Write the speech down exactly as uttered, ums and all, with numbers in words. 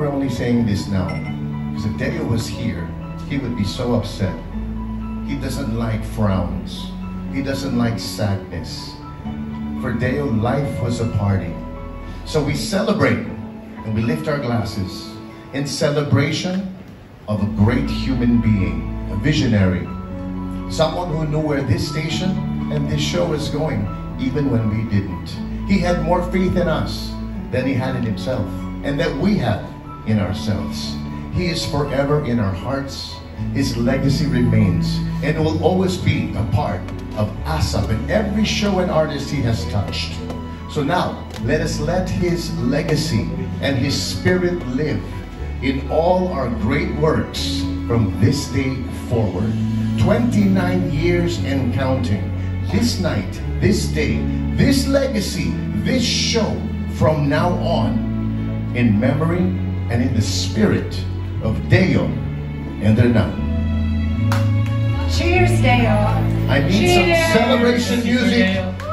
We're only saying this now, because if Deo was here, he would be so upset. He doesn't like frowns. He doesn't like sadness. For Deo, life was a party. So we celebrate, and we lift our glasses in celebration of a great human being, a visionary, someone who knew where this station and this show was going, even when we didn't. He had more faith in us than he had in himself, and that we have in ourselves. He is forever in our hearts. His legacy remains and will always be a part of ASAP and every show and artist he has touched. So now, let us let his legacy and his spirit live in all our great works from this day forward. twenty-nine years and counting. This night, this day, this legacy, this show, from now on, in memory and in the spirit of Deo Endrinal. Cheers, Deo. I need Cheers. Some celebration music.